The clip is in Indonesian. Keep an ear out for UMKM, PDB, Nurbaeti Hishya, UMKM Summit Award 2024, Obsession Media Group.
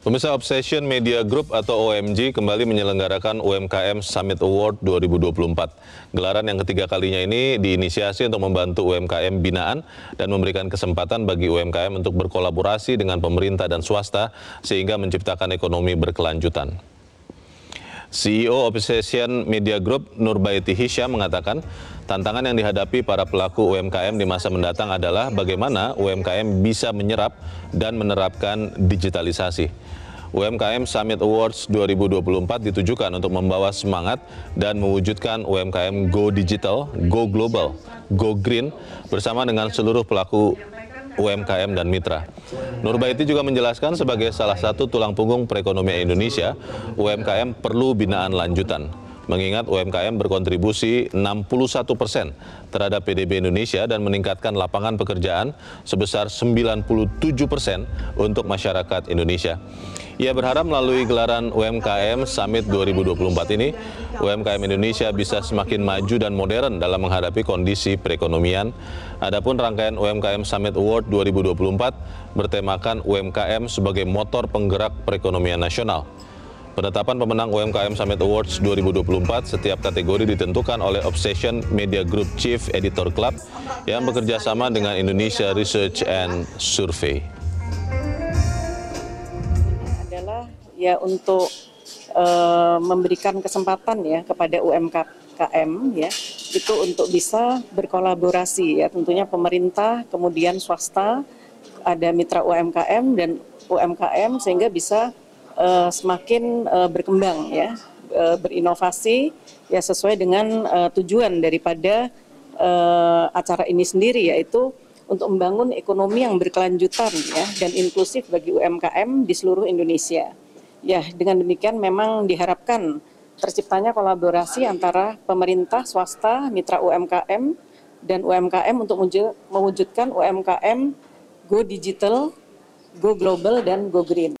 Pemirsa, Obsession Media Group atau OMG kembali menyelenggarakan UMKM Summit Award 2024. Gelaran yang ketiga kalinya ini diinisiasi untuk membantu UMKM binaan dan memberikan kesempatan bagi UMKM untuk berkolaborasi dengan pemerintah dan swasta sehingga menciptakan ekonomi berkelanjutan. CEO Obsession Media Group, Nurbaeti Hishya, mengatakan tantangan yang dihadapi para pelaku UMKM di masa mendatang adalah bagaimana UMKM bisa menyerap dan menerapkan digitalisasi. UMKM Summit Awards 2024 ditujukan untuk membawa semangat dan mewujudkan UMKM Go Digital, Go Global, Go Green bersama dengan seluruh pelaku UMKM dan mitra. Nurbaeti juga menjelaskan sebagai salah satu tulang punggung perekonomian Indonesia, UMKM perlu binaan lanjutan. Mengingat UMKM berkontribusi 61% terhadap PDB Indonesia dan meningkatkan lapangan pekerjaan sebesar 97% untuk masyarakat Indonesia. Ia berharap melalui gelaran UMKM Summit 2024 ini, UMKM Indonesia bisa semakin maju dan modern dalam menghadapi kondisi perekonomian. Adapun rangkaian UMKM Summit Award 2024 bertemakan UMKM sebagai motor penggerak perekonomian nasional. Penetapan pemenang UMKM Summit Awards 2024 setiap kategori ditentukan oleh Obsession Media Group Chief Editor Club yang bekerja sama dengan Indonesia Research and Survey. Adalah ya untuk memberikan kesempatan ya kepada UMKM ya itu untuk bisa berkolaborasi ya, tentunya pemerintah, kemudian swasta, ada mitra UMKM dan UMKM sehingga bisa semakin berkembang ya, berinovasi ya sesuai dengan tujuan daripada acara ini sendiri, yaitu untuk membangun ekonomi yang berkelanjutan ya dan inklusif bagi UMKM di seluruh Indonesia. Ya, dengan demikian memang diharapkan terciptanya kolaborasi antara pemerintah, swasta, mitra UMKM dan UMKM untuk mewujudkan UMKM Go Digital, Go Global dan Go Green.